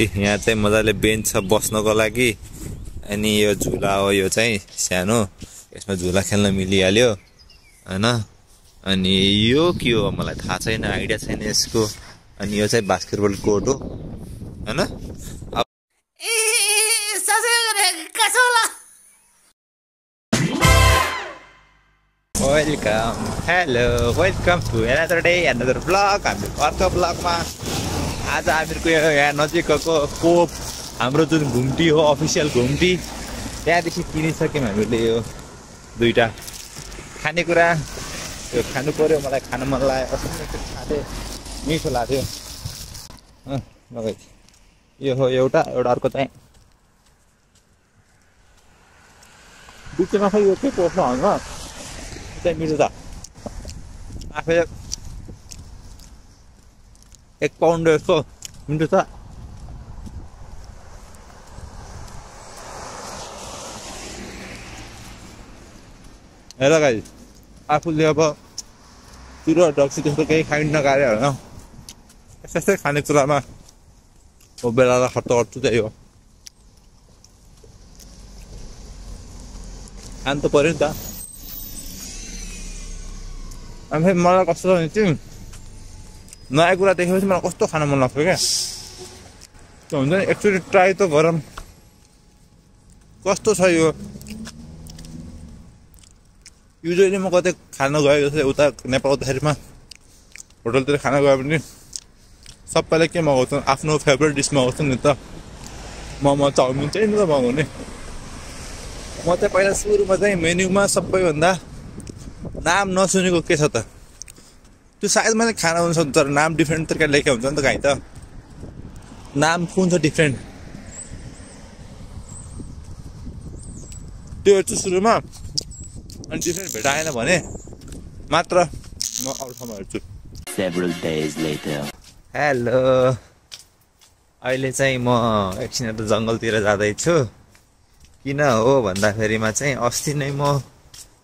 यहाँ चाहिँ मजाले बेन्च छ बस्नको लागि अनि यो झुला हो यो चाहिँ सानो यसमा झुला खेल्न मिलिहाल्यो हैन अनि यो के हो मलाई थाहा छैन आइडिया छैन यसको अनि यो चाहिँ बास्केटबल कोर्ट हो हैन Welcome, hello, welcome to another day, another vlog. I'm the vlog ma. Today I'm going to see the official Gumti. There is a thing I do. Do it. Khanekura, Khanukore, Malay, Khanumalay. Me for that. Okay. Yo, Which one are you going Then we do that. I feel a pound or so. We do that. Hello, guys. I put the about two dogs to the kind of area now. It's just a kind of drama. Or better, hot dog today. And the Porinda. I'm having more cost on it too. No, I could have taken my cost of animal of again. So then actually try to go on. Cost to show you. Usually, I'm going to Kanaga without Nepal Herman. Hotel to Kanaga Avenue. Sapalaki Mountain, Afno February, this mountain with the Mama Town in the Mongoni. What a pilot's room was a menu mass of Pavanda. नाम नसुनेको के छ त त्यो सायद मैले खाना हुन्छ तर नाम डिफरेंट तरिकाले लेखे हुन्छ नि त गाई त नाम कुन छ डिफरेंट त्यो चाहिँ सुरुमा अनि डिफरेंट भेटाएन भने मात्र म अरु ठाउँमा हेर्छु several days later हेलो अहिले चाहिँ म एकछिन त जंगलतिर जादै छु किन हो भन्दा फेरिमा चाहिँ अस्ति नै म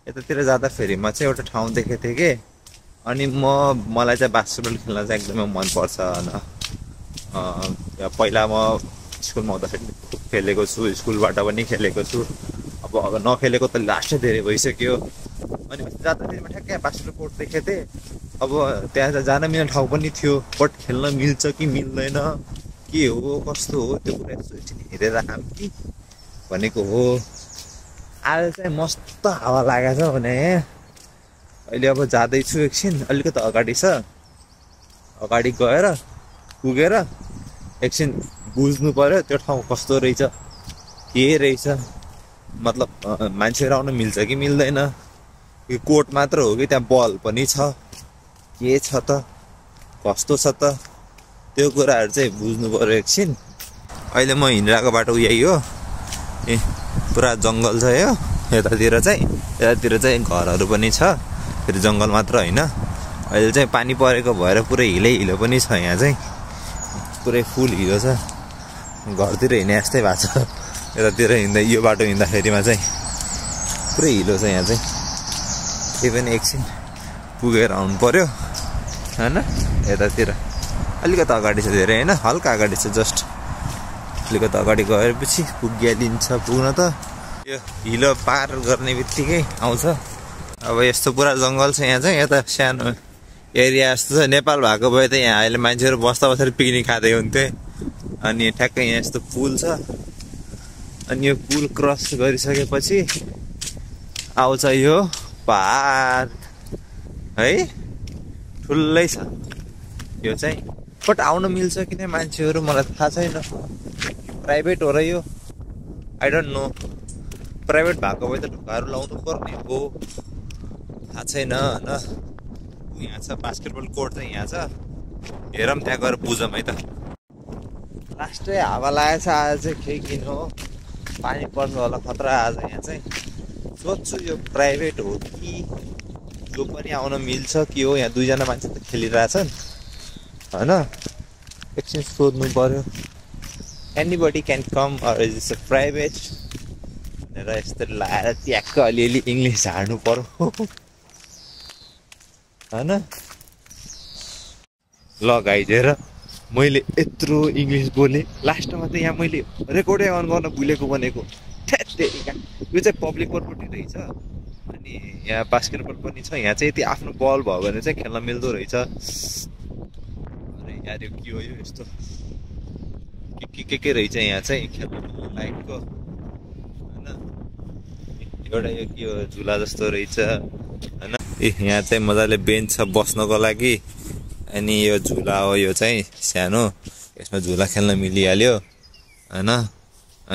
यतातिर जादा फेरि म चाहिँ एउटा ठाउँ देखेथे के अनि मलाई चाहिँ बास्केटबल खेल्न चाहिँ एकदमै मन पर्छ हैन पहिला म स्कुलमा हुँदाखेरि खेलेको छु स्कुलबाट पनि खेलेको छु अब नखेलेको त लास्ट धेरै भइसक्यो अनि जादा फेरि म ठ्याक्कै बास्केटबल कोर्ट देखेथे अब त्यहाँ जान मिल्ने ठाउँ पनि थियो बट खेल्न मिल्छ कि मिल्दैन के हो कस्तो हो त्यो कुरा एकछिन हेरेर हामी कि भनेको हो आज चाहिँ मस्त हावा लागेछ भने अहिले अब जादै छु एकछिन अलिकति अगाडि छ अगाडि गएर पुगेर एकछिन बुझ्नु पर्यो त्यो ठाउँ कस्तो रहेछ के रहेछ मतलब मान्छेहरु आउन मिल्छ कि मिल्दैन यो कोर्ट मात्र हो कि त्यहाँ बल पनि छ के छ त कस्तो छ त त्यो कुराहरु चाहिँ बुझ्नु पर्यो एकछिन अहिले म हिँड्राको बाटो यही हो ए पुरा जंगल छ यो यतातिर चाहिँ घरहरु पनि छ फेरि जंगल मात्र हैन अहिले चाहिँ पानी परेको भएर पुरै हिलै हिलो पनि छ यहाँ चाहिँ पुरै फुल हिलो छ घरतिर हिँड्ने जस्तै भछ यतातिर हिँड्दा यो बाटो हिँड्दा फेरिमा चाहिँ पुरै हिलो छ यहाँ चाहिँ त्यही पनि एकछिन पुगेर आउनु पर्यो हैन यतातिर अलिकति अगाडि छ धेरै हैन हल्का अगाडि छ जस्ट अलिकति अगाडि गएपछि पुग्यालिन्छ पुग्न त यो हिलो पार गर्ने बित्तिकै आउँछ अब यस्तो पुरा जंगल छ यहाँ चाहिँ यता सानो एरिया जस्तो छ नेपाल भएको भए त यहाँ अहिले मान्छेहरु बस्दा बसेर पिकनिक खादै हुन्थे अनि ठ्याक्कै यहाँ यस्तो पुल छ अनि यो पुल क्रस गरिसकेपछि आउँछ यो पार्क है ठुलै छ यो चाहिँ बट आउन मिल्छ किन मान्छेहरु मलाई थाहा छैन प्राइभेट हो रह्यो आई डोन्ट नो प्राइभेट भएको भए त ढुकाहरु लाउनु पर्ने हो थाहा छैन हैन यहाँ छ बास्केटबल कोर्ट चाहिँ यहाँ छ हेरम त्यहाँ गएर बुझम है त लास्टै हावा लागेछ आज चाहिँ के किन हो पानी पर्छ होला खतरा आज यहाँ चाहिँ सोच्छु यो प्राइभेट हो कि जो पनि आउन मिल्छ कि हो यहाँ दुई जना मान्छे त खेलिरहेछन् हैन एकछिन सोध्नु पर्यो Anybody can come or is this a private? There is the Larathiaka Lily English Arnupor. Anna Log Idera मैले यत्रो इंग्लिश बोले लास्ट में तो यहाँ मैले रेकर्डै अन गर्न भुलेको भनेको ठ्याट्टेका यो चाहिँ पब्लिक पोर्टपोटी रहेछ अनि यहाँ बास्केटबल पनि छ यहाँ चाहिँ यति आफ्नो बल भयो भने चाहिँ खेल्न मिल्दो रहेछ अरे यार यो के हो यो यस्तो के रहेछ यहाँ चाहिँ खेल्न लायकको हैन एउटा यो के हो झुला जस्तो रहेछ हैन ए यहाँ चाहिँ मजाले बेन्च छ बस्नको लागि अनि यो झुला हो यो चाहिँ सानो यसमा झुला खेल्न मिलिहाल्यो हैन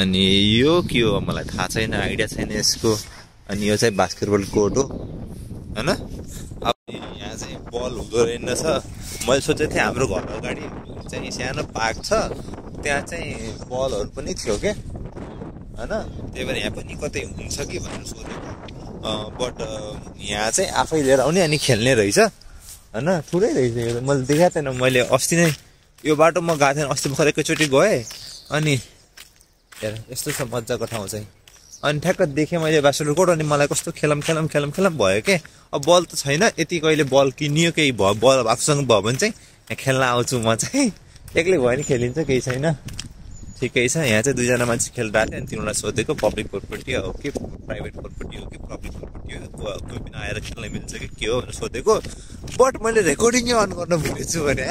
अनि यो के हो मलाई थाहा छैन आइडिया छैन यसको अनि यो चाहिँ बास्केटबल कोर्ट हो हैन अब यहाँ चाहिँ बल हुँदो रहेन छ मैले सोचेथे हाम्रो घर अगाडि चाहिँ सानो पार्क छ त्यहाँ चाहिँ बलहरु पनि थियो के हैन त्यही भएर यहाँ पनि कतै हुन्छ कि भनेर सोधेको बट यहाँ चाहिँ आफै लिएर आउने अनि खेल्ने रहेछ हैन ठुलै रहेछ यो मैले देखाएको थिएन मैले अस्ति नै यो बाटो म गएको थिएन अस्ति भर्खर एकैचोटी गए अनि यार यस्तो छ मज्जाको ठाउँ चाहिँ अनि ठ्याक्क देखे मैले बास्केटबल कोर्ट अनि मलाई कस्तो खेलम भयो के अब बल त छैन यति कहिले बल किनियो केही भयो बल आफूसँग भयो भने चाहिँ यहाँ खेल्न आउँछु म चाहिँ एक्लै भयो नि खेलिन्छ केही छैन ठिकै छ यहाँ चाहिँ दुईजना मान्छे खेलिरहेथे अनि तिनीलाई सोधेको पब्लिक प्रोपर्टी हो कि प्राइभेट प्रोपर्टी हो कि पब्लिक प्रोपर्टी हो कोही पनि आएर खेल्न मिल्छ कि के हो भनेर सोधेको बट मैले रेकर्डिङै अन गर्न भुलेछु भने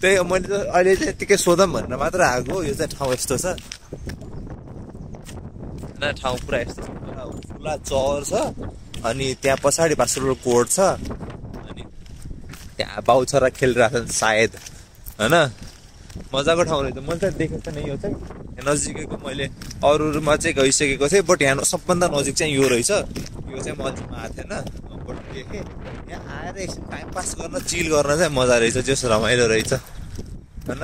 त्यही मैले त अहिले चाहिँ यत्तिकै सोधौँ भनेर मात्र आएको यो चाहिँ ठाउँ यस्तो छ ठाउँ पुरा यस्तो ठुला चौर छ अनि त्यहाँ पछाडि बास्केटबल कोर्ट छ अनि त्यहाँ बाउछरा खेलिरहेछन् सायद हैन मजाको ठाउँ रहेछ मैले त देखेको थिएन यो चाहिँ नजिकैको मैले अरूमा चाहिँ गइसकेको थिएँ बट यहाँ सबभन्दा नजिक चाहिँ यो रहेछ यो चाहिँ मजामा आएको थिएन बट देखेँ यहाँ आएर एकछिन टाइम पास गर्न चिल गर्न चाहिँ मजा रहेछ जस रमाइलो रहेछ हैन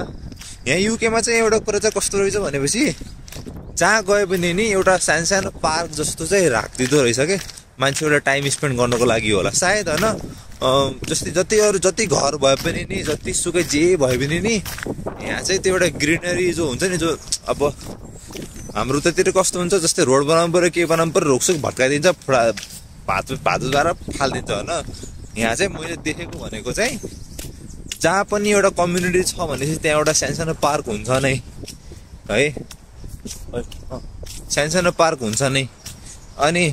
यहाँ युकेमा चाहिँ एउटा कुरा चाहिँ कस्तो रहेछ भनेपछि जहाँ गए पनि नि एउटा सानसानो पार्क जस्तो चाहिँ राखिदिँदो रहेछ के मान्छे एउटा टाइम स्पेन्ड गर्नको लागि होला सायद हैन जस्तै जति अरू जति घर भए पनि नि जति सुकै जे भए पनि नि यहाँ चाहिँ त्यो एउटा ग्रिनरी जो हुन्छ नि जो अब हाम्रो उतातिर कस्तो हुन्छ जस्तै रोड बनाउनु पर्यो के बनाउनु पर्यो रोकसोक भत्काइदिन्छ भातुद्वारा फालिदिन्छ हैन यहाँ चाहिँ मैले देखेको भनेको चाहिँ जहाँ पनि एउटा कम्युनिटी छ भनेपछि त्यहाँ एउटा सानसानो पार्क हुन्छ नै है सानसानो पार्क हुन्छ नै अनि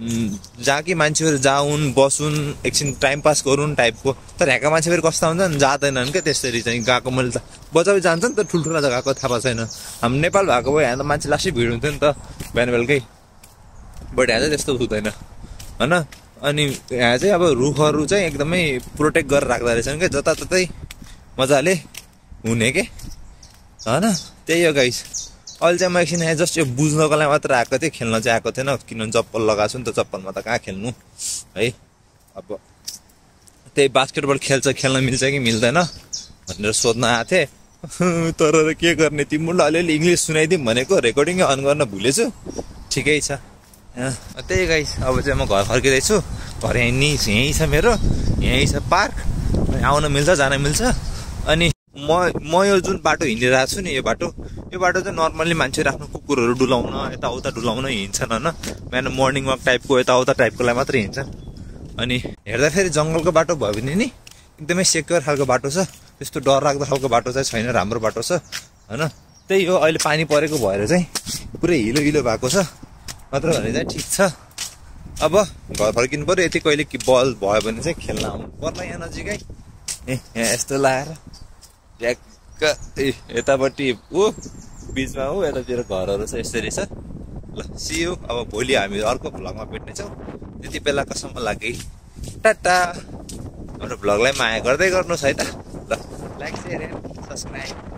जहाँ कि मान्छेहरु जाउन् बसुन् एकछिन टाइम पास गरुन् टाइपको तर यहाँका मान्छेहरु कस्ता हुन्छन् जादैनन् के त्यसरी चाहिँ गाको मैले त बजाउ जान्छन् त ठुल्ठुला जग्गाको थाहा छैन हाम्रो नेपाल भएको भए यहाँ त मान्छे लास्टै भिड हुन्थ्यो नि त बिहान बेलुकै बट यहाँ चाहिँ त्यस्तो हुँदैन हैन अनि यहाँ चाहिँ अब रुखहरु चाहिँ एकदमै प्रोटेक्ट गरेर राख्दा रहेछन् के जताततै मजाले हुने के हैन त्यही हो गाइस अहिले चाहिँ म एकछिन यहाँ जस्ट यो बुझ्नको लागि मात्र आएको थिएँ खेल्न चाहिँ आएको थिएन किनभने चप्पल लगाएको छु नि त चप्पलमा त कहाँ खेल्नु है अब त्यही बास्केटबल खेल्छ खेल्न मिल्छ कि मिल्दैन भनेर सोध्न आएको थिएँ तर के गर्ने तिमीलाई अलिअलि इङ्ग्लिस सुनाइदिउँ भनेको रेकर्डिङ अन गर्न भुलेछु ठिकै छ त्यही गाइस अब चाहिँ म घर फर्किँदैछु घर यहीँ छ मेरो यहीँ छ पार्क आउन मिल्छ जान मिल्छ अनि म यो जुन बाटो हिँडिरहेको छु नि यो बाटो चाहिँ नर्मल्ली मान्छेहरू आफ्नो कुकुरहरू डुलाउन यताउता डुलाउन हिँड्छन् हैन बिहान मर्निङ वक टाइपको यताउता टाइपकोलाई मात्र हिँड्छन् अनि हेर्दा फेरि जंगलको बाटो भयो भने नि एकदमै सेक्योर खालको बाटो छ त्यस्तो डर लाग्दो खालको बाटो चाहिँ छैन राम्रो बाटो छ हैन त्यही हो अहिले पानी परेको भएर चाहिँ पुरै हिलो भएको छ मात्र भने चाहिँ ठीक छ अब घर फर्किनु पर्यो यति कहिले कि बल भयो भने चाहिँ खेल्न आउनु पर्ला यहाँ नजिकै ए यहाँ यस्तो लाएर ट्याक्क ए यतापट्टि ऊ बिचमा हो यतातिर घरहरू छ यसरी छ ल सियो अब भोलि हामी अर्को भ्लगमा भेट्नेछौँ त्यति बेलासम्म लागि टाटा हाम्रो भ्लगलाई माया गर्दै गर्नुहोस् है त ल लाइक सेयर एन्ड सब्स्क्राइब